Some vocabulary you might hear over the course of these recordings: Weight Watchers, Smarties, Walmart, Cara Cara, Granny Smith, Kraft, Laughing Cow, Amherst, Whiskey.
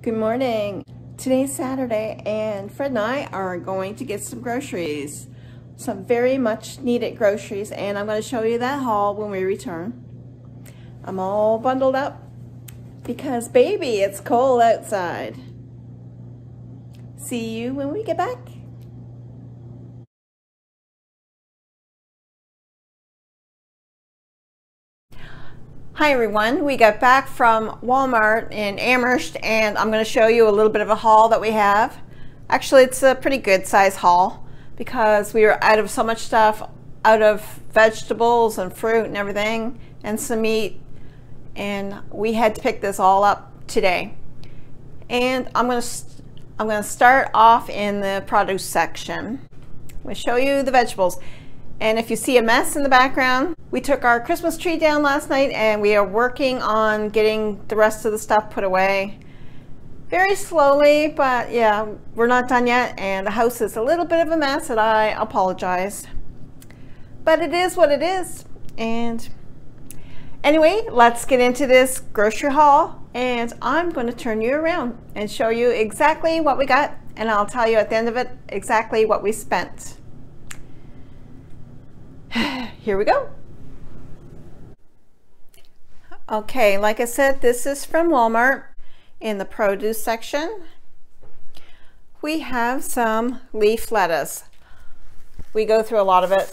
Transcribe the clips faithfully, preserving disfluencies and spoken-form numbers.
Good morning. Today's Saturday and Fred and I are going to get some groceries. Some very much needed groceries, and I'm going to show you that haul when we return. I'm all bundled up because baby, it's cold outside. See you when we get back. Hi everyone, we got back from Walmart in Amherst and I'm going to show you a little bit of a haul that we have. Actually, it's a pretty good size haul because we were out of so much stuff, out of vegetables and fruit and everything and some meat, and we had to pick this all up today. And I'm going to I'm going to start off in the produce section. I'm going to show you the vegetables. And if you see a mess in the background, we took our Christmas tree down last night and we are working on getting the rest of the stuff put away. Very slowly, but yeah, we're not done yet and the house is a little bit of a mess and I apologize. But it is what it is. And anyway, let's get into this grocery haul and I'm going to turn you around and show you exactly what we got, and I'll tell you at the end of it exactly what we spent. Here we go. Okay, like I said, this is from Walmart in the produce section. We have some leaf lettuce. We go through a lot of it,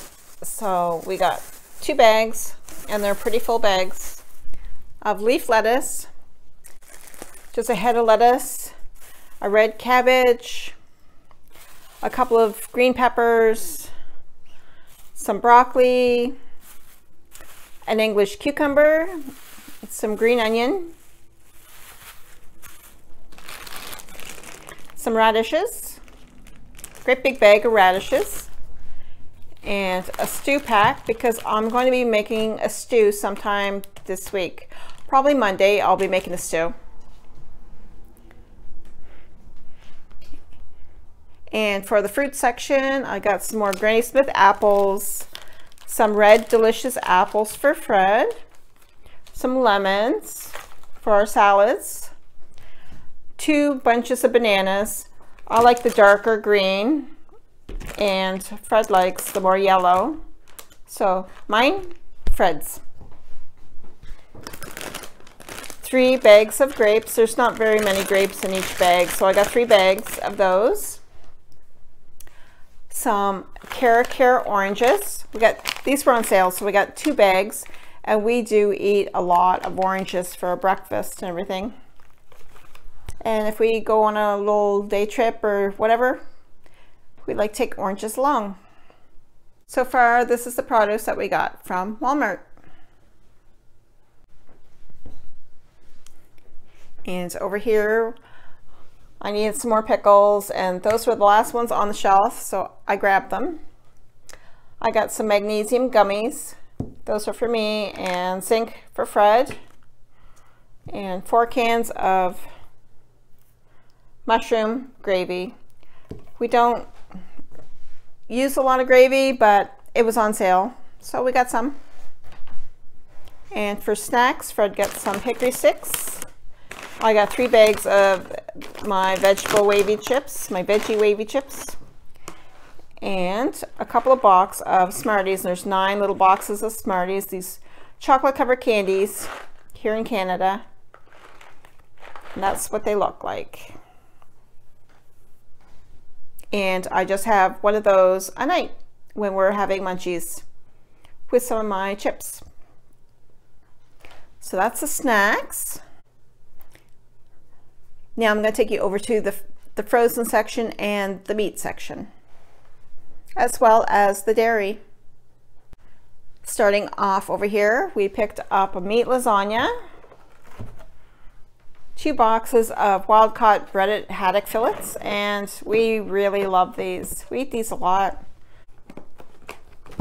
so we got two bags, and they're pretty full bags of leaf lettuce. Just a head of lettuce, a red cabbage, a couple of green peppers, some broccoli, an English cucumber, some green onion, some radishes, great big bag of radishes, and a stew pack because I'm going to be making a stew sometime this week. Probably Monday I'll be making a stew. And for the fruit section, I got some more Granny Smith apples, some red delicious apples for Fred, some lemons for our salads, two bunches of bananas. I like the darker green and Fred likes the more yellow. So mine, Fred's. Three bags of grapes. There's not very many grapes in each bag, so I got three bags of those. Some Cara Cara oranges. We got these were on sale, so we got two bags, and we do eat a lot of oranges for breakfast and everything. And if we go on a little day trip or whatever, we like to take oranges along. So far, this is the produce that we got from Walmart. And over here, I needed some more pickles, and those were the last ones on the shelf, so I grabbed them. I got some magnesium gummies. Those are for me, and zinc for Fred. And four cans of mushroom gravy. We don't use a lot of gravy, but it was on sale, so we got some. And for snacks, Fred got some hickory sticks. I got three bags of my vegetable wavy chips, my veggie wavy chips, and a couple of boxes of Smarties. And there's nine little boxes of Smarties, these chocolate covered candies here in Canada. And that's what they look like. And I just have one of those a night when we're having munchies with some of my chips. So that's the snacks. Now I'm going to take you over to the, the frozen section and the meat section, as well as the dairy. Starting off over here, we picked up a meat lasagna, two boxes of wild-caught breaded haddock fillets, and we really love these. We eat these a lot.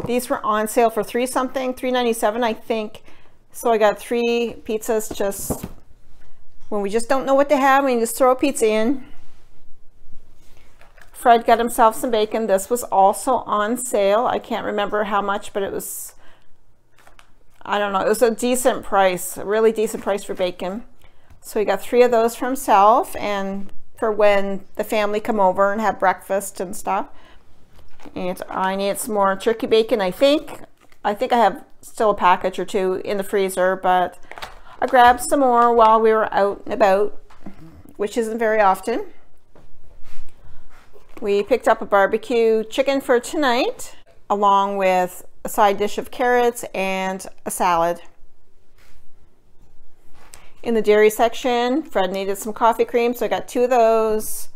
These were on sale for three something, three ninety-seven I think. So I got three pizzas just when we just don't know what to have, we just throw a pizza in. Fred got himself some bacon. This was also on sale. I can't remember how much, but it was, I don't know, it was a decent price, a really decent price for bacon. So we got three of those for himself and for when the family come over and have breakfast and stuff. And I need some more turkey bacon, I think. I think I have still a package or two in the freezer, but I grabbed some more while we were out and about, which isn't very often. We picked up a barbecue chicken for tonight, along with a side dish of carrots and a salad. In the dairy section, Fred needed some coffee cream, so I got two of those.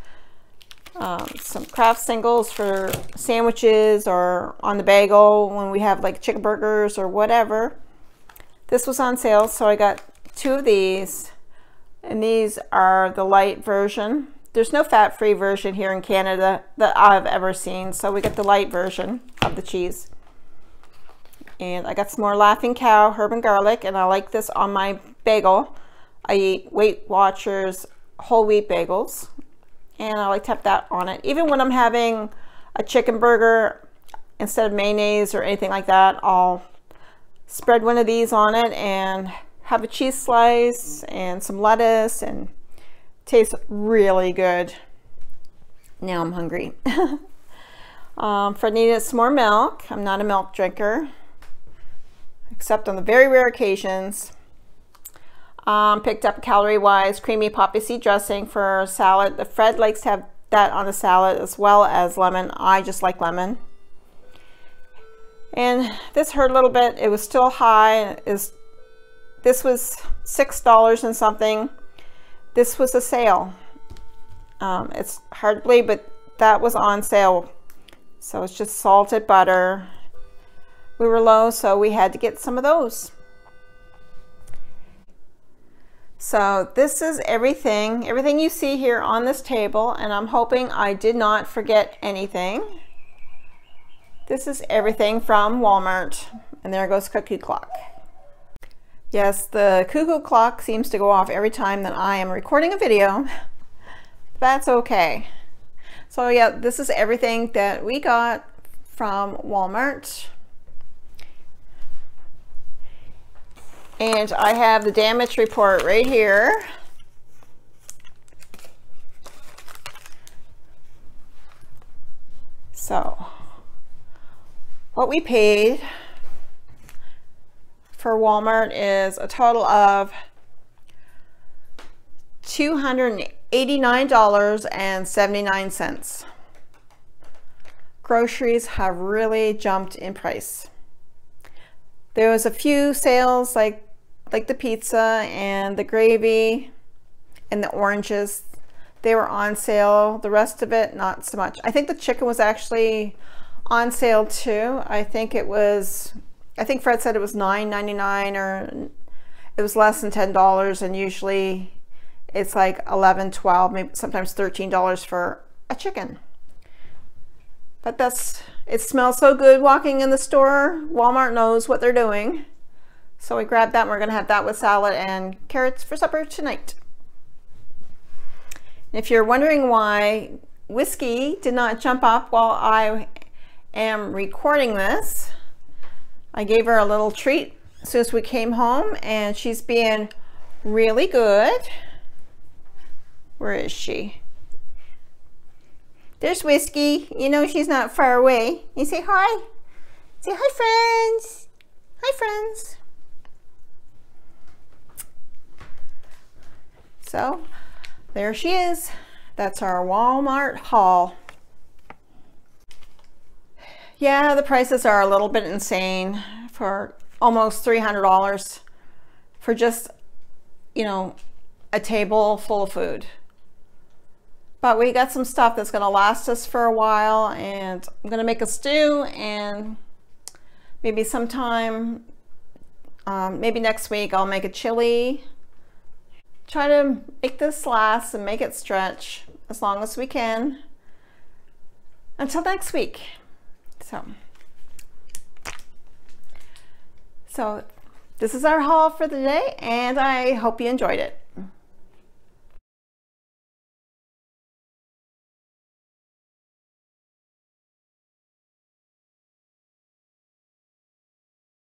Um, some Kraft singles for sandwiches or on the bagel when we have like chicken burgers or whatever. This was on sale, so I got two of these. And these are the light version. There's no fat-free version here in Canada that I've ever seen, so we get the light version of the cheese. And I got some more Laughing Cow herb and garlic, and I like this on my bagel. I eat Weight Watchers whole wheat bagels, and I like to have that on it. Even when I'm having a chicken burger, instead of mayonnaise or anything like that, I'll spread one of these on it and have a cheese slice and some lettuce, and tastes really good. Now I'm hungry. um, Fred needed some more milk. I'm not a milk drinker, except on the very rare occasions. Um, picked up calorie-wise creamy poppy seed dressing for salad. Fred likes to have that on the salad as well as lemon. I just like lemon. And this hurt a little bit. It was still high. It was, this was six dollars and something. This was a sale. Um, it's hard to believe, but that was on sale. So it's just salted butter. We were low, so we had to get some of those. So this is everything, everything you see here on this table, and I'm hoping I did not forget anything. This is everything from Walmart, and there goes cuckoo clock. Yes, the cuckoo clock seems to go off every time that I am recording a video. That's okay. So yeah, this is everything that we got from Walmart. And I have the damage report right here. So, what we paid for Walmart is a total of two hundred eighty-nine dollars and seventy-nine cents. Groceries have really jumped in price. There was a few sales like like the pizza and the gravy and the oranges. They were on sale. The rest of it, not so much. I think the chicken was actually on sale too. I think it was I think Fred said it was nine ninety-nine, or it was less than ten dollars, and usually it's like eleven, twelve, maybe sometimes thirteen dollars for a chicken. But that's, it smells so good walking in the store. Walmart knows what they're doing. So we grabbed that, and we're gonna have that with salad and carrots for supper tonight. And if you're wondering why Whiskey did not jump up while I am recording this, I gave her a little treat as soon as we came home, and she's being really good. Where is she? There's Whiskey. You know she's not far away. You say hi. Say hi, friends. Hi, friends. So, there she is. That's our Walmart haul. Yeah, the prices are a little bit insane for almost three hundred dollars for just, you know, a table full of food. But we got some stuff that's gonna last us for a while, and I'm gonna make a stew, and maybe sometime, um, maybe next week I'll make a chili. Try to make this last and make it stretch as long as we can until next week. So, so this is our haul for the day, and I hope you enjoyed it.